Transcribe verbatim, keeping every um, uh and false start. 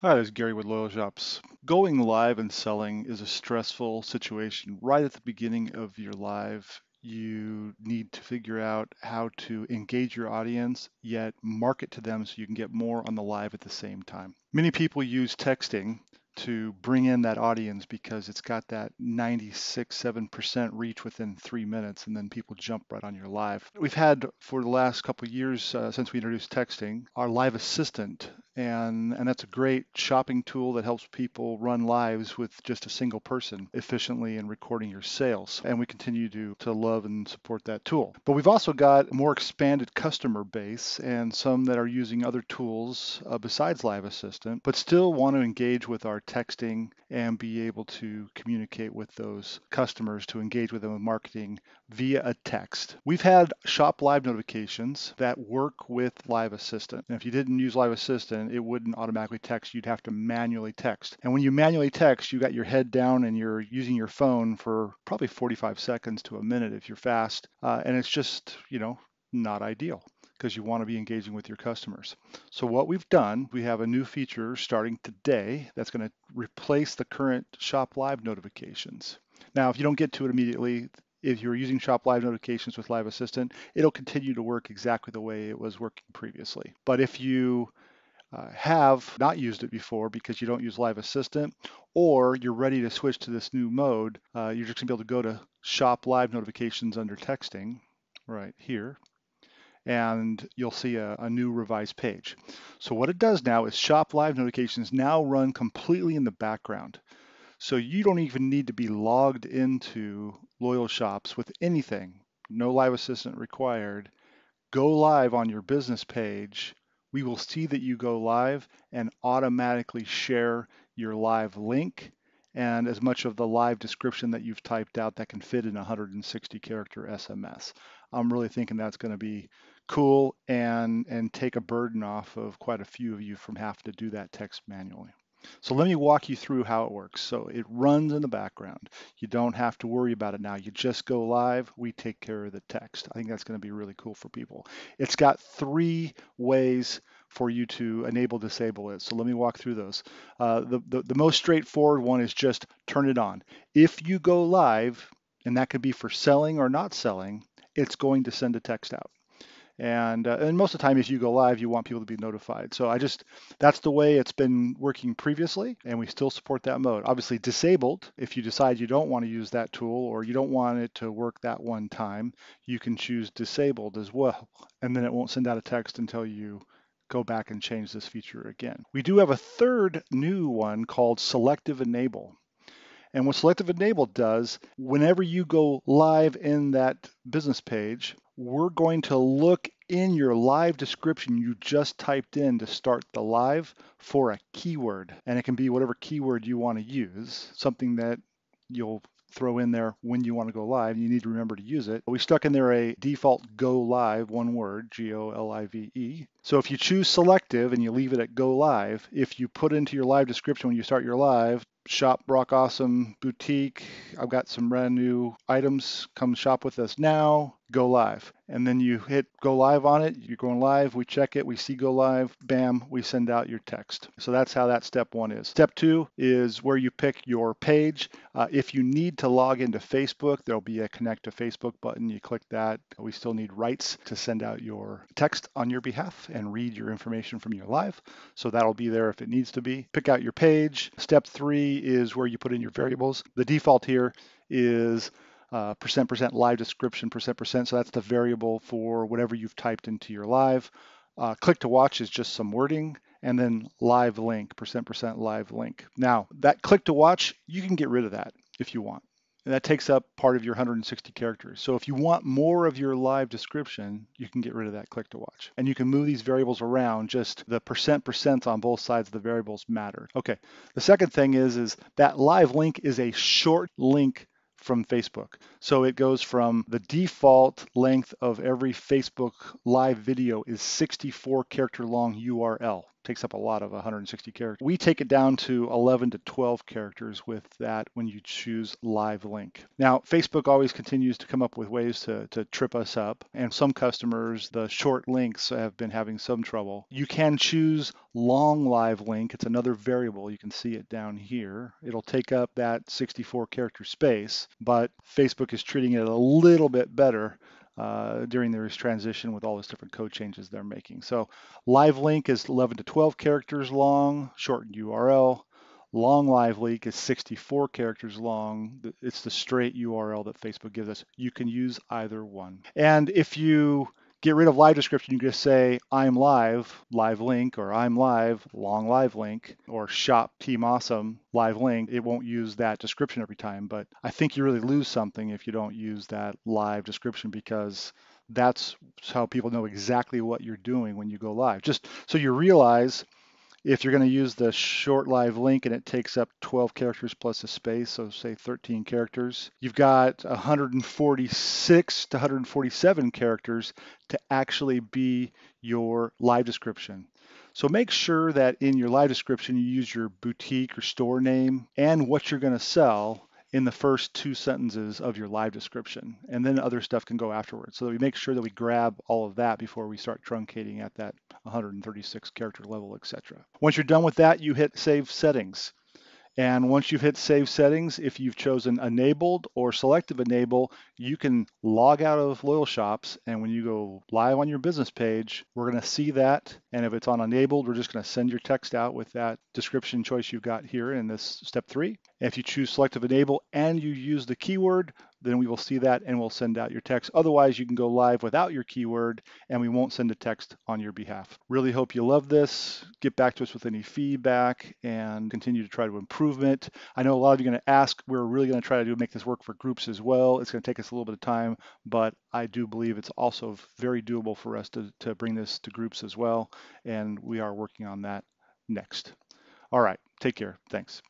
Hi, this is Gary with Loyal Shops. Going live and selling is a stressful situation. Right at the beginning of your live, you need to figure out how to engage your audience, yet market to them so you can get more on the live at the same time. Many people use texting to bring in that audience because it's got that ninety-six, seven percent reach within three minutes, and then people jump right on your live. We've had for the last couple of years uh, since we introduced texting, our Live Assistant, and, and that's a great shopping tool that helps people run lives with just a single person efficiently in recording your sales. And we continue to, to love and support that tool. But we've also got a more expanded customer base and some that are using other tools uh, besides Live Assistant, but still want to engage with our texting and be able to communicate with those customers, to engage with them in marketing via a text. We've had Shop Live Notifications that work with Live Assistant. And if you didn't use Live Assistant, it wouldn't automatically text. You'd have to manually text. And when you manually text, you got your head down and you're using your phone for probably forty-five seconds to a minute if you're fast. Uh, and it's just, you know, not ideal, because you want to be engaging with your customers. So what we've done, we have a new feature starting today that's going to replace the current Shop Live Notifications. Now, if you don't get to it immediately, if you're using Shop Live Notifications with Live Assistant, it'll continue to work exactly the way it was working previously. But if you uh, have not used it before because you don't use Live Assistant, or you're ready to switch to this new mode, uh, you're just going to be able to go to Shop Live Notifications under texting right here, and you'll see a, a new revised page. So what it does now is Shop Live Notifications now run completely in the background. So you don't even need to be logged into Loyal Shops with anything. No Live Assistant required. Go live on your business page. We will see that you go live and automatically share your live link and as much of the live description that you've typed out that can fit in a one hundred sixty character S M S. I'm really thinking that's going to be cool and, and take a burden off of quite a few of you from having to do that text manually. So let me walk you through how it works. So it runs in the background. You don't have to worry about it now. You just go live. We take care of the text. I think that's going to be really cool for people. It's got three ways for you to enable, disable it. So let me walk through those. Uh, the, the, the most straightforward one is just turn it on. If you go live, and that could be for selling or not selling, it's going to send a text out. And, uh, and most of the time, as you go live, you want people to be notified. So I just, that's the way it's been working previously, and we still support that mode. Obviously disabled, if you decide you don't want to use that tool or you don't want it to work that one time, you can choose disabled as well. And then it won't send out a text until you go back and change this feature again. We do have a third new one called Selective Enable. And what Selective Enable does, whenever you go live in that business page, we're going to look in your live description you just typed in to start the live for a keyword. And it can be whatever keyword you want to use, something that you'll throw in there when you want to go live, and you need to remember to use it. We stuck in there a default go live, one word, G O L I V E. So if you choose selective and you leave it at go live, if you put into your live description when you start your live, shop Brock Awesome Boutique, I've got some brand new items, come shop with us now, go live. And then you hit go live on it, you're going live, we check it, we see go live, bam, we send out your text. So that's how that step one is. Step two is where you pick your page. Uh, if you need to log into Facebook, there'll be a connect to Facebook button, you click that. We still need rights to send out your text on your behalf and read your information from your live. So that'll be there if it needs to be. Pick out your page. Step three is where you put in your variables. The default here is Uh, percent percent live description percent percent. So that's the variable for whatever you've typed into your live. Uh, click to watch is just some wording, and then live link percent percent live link. Now that click to watch, you can get rid of that if you want. And that takes up part of your one hundred sixty characters. So if you want more of your live description, you can get rid of that click to watch. And you can move these variables around, just the percent percent on both sides of the variables matter. Okay, the second thing is, is that live link is a short link from Facebook. So it goes from the default length of every Facebook live video is sixty-four character long U R L. takes up a lot of one hundred sixty characters. We take it down to eleven to twelve characters with that when you choose live link. Now, Facebook always continues to come up with ways to, to trip us up, and some customers, the short links have been having some trouble. You can choose long live link. It's another variable. You can see it down here. It'll take up that sixty-four character space, but Facebook is treating it a little bit better Uh, during this transition with all these different code changes they're making. So live link is eleven to twelve characters long, shortened U R L. Long live link is sixty-four characters long. It's the straight U R L that Facebook gives us. You can use either one. And if you get rid of live description, you can just say, I'm live, live link, or I'm live, long live link, or shop team awesome, live link. It won't use that description every time, but I think you really lose something if you don't use that live description, because that's how people know exactly what you're doing when you go live. Just so you realize, if you're going to use the short live link and it takes up twelve characters plus a space, so say thirteen characters, you've got one hundred forty-six to one hundred forty-seven characters to actually be your live description. So make sure that in your live description you use your boutique or store name and what you're going to sell in the first two sentences of your live description, and then other stuff can go afterwards. So that we make sure that we grab all of that before we start truncating at that one hundred thirty-six character level, et cetera. Once you're done with that, you hit Save Settings. And once you've hit Save Settings, if you've chosen Enabled or Selective Enable, you can log out of Loyal Shops, and when you go live on your business page, we're gonna see that. And if it's on Enabled, we're just gonna send your text out with that description choice you've got here in this step three. If you choose Selective Enable and you use the keyword, then we will see that and we'll send out your text. Otherwise, you can go live without your keyword and we won't send a text on your behalf. Really hope you love this. Get back to us with any feedback and continue to try to improve it. I know a lot of you are going to ask. We're really going to try to do, make this work for groups as well. It's going to take us a little bit of time, but I do believe it's also very doable for us to, to bring this to groups as well. And we are working on that next. All right. Take care. Thanks.